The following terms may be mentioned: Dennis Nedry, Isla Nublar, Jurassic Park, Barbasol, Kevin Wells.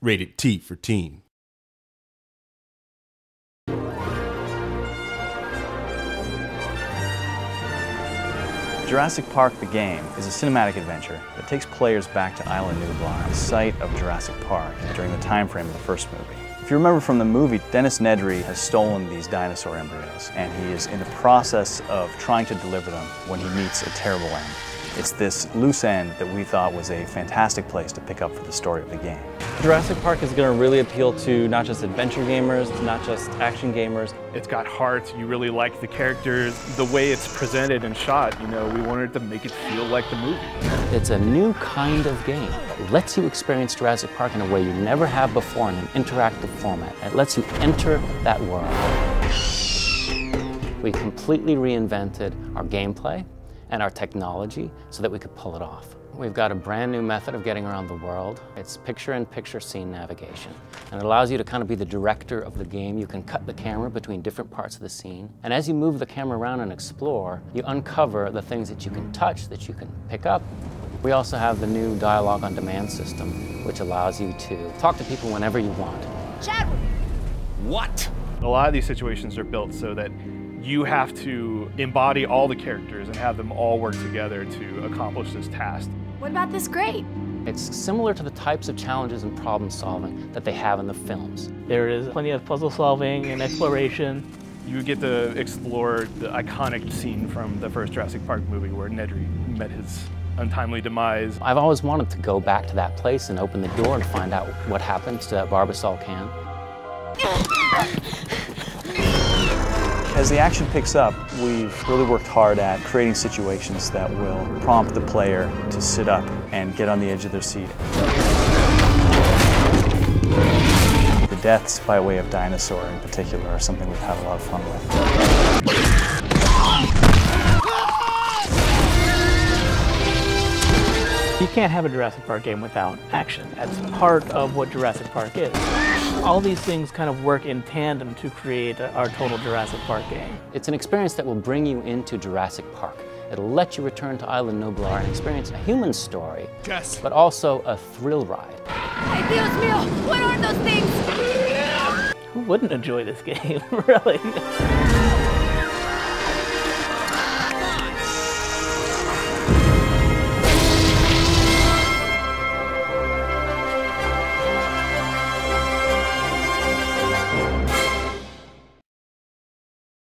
Rated T for teen. Jurassic Park: The Game is a cinematic adventure that takes players back to Isla Nublar, the site of Jurassic Park, during the time frame of the first movie. If you remember from the movie, Dennis Nedry has stolen these dinosaur embryos, and he is in the process of trying to deliver them when he meets a terrible end. It's this loose end that we thought was a fantastic place to pick up for the story of the game. Jurassic Park is going to really appeal to not just adventure gamers, not just action gamers. It's got heart, you really like the characters, the way it's presented and shot, you know, we wanted to make it feel like the movie. It's a new kind of game. It lets you experience Jurassic Park in a way you never have before in an interactive format. It lets you enter that world. We completely reinvented our gameplay and our technology so that we could pull it off. We've got a brand new method of getting around the world. It's picture-in-picture scene navigation. And it allows you to kind of be the director of the game. You can cut the camera between different parts of the scene. And as you move the camera around and explore, you uncover the things that you can touch, that you can pick up. We also have the new dialogue on demand system, which allows you to talk to people whenever you want. Chadwick! What? A lot of these situations are built so that you have to embody all the characters and have them all work together to accomplish this task. What about this grate? It's similar to the types of challenges and problem solving that they have in the films. There is plenty of puzzle solving and exploration. You get to explore the iconic scene from the first Jurassic Park movie where Nedry met his untimely demise. I've always wanted to go back to that place and open the door and find out what happens to that Barbasol can. As the action picks up, we've really worked hard at creating situations that will prompt the player to sit up and get on the edge of their seat. The deaths by way of dinosaur in particular are something we've had a lot of fun with. You can't have a Jurassic Park game without action. That's part of what Jurassic Park is. All these things kind of work in tandem to create our total Jurassic Park game. It's an experience that will bring you into Jurassic Park. It'll let you return to Isla Nublar and experience a human story, yes, but also a thrill ride. Ay, Dios mío, what are those things? Who wouldn't enjoy this game, really?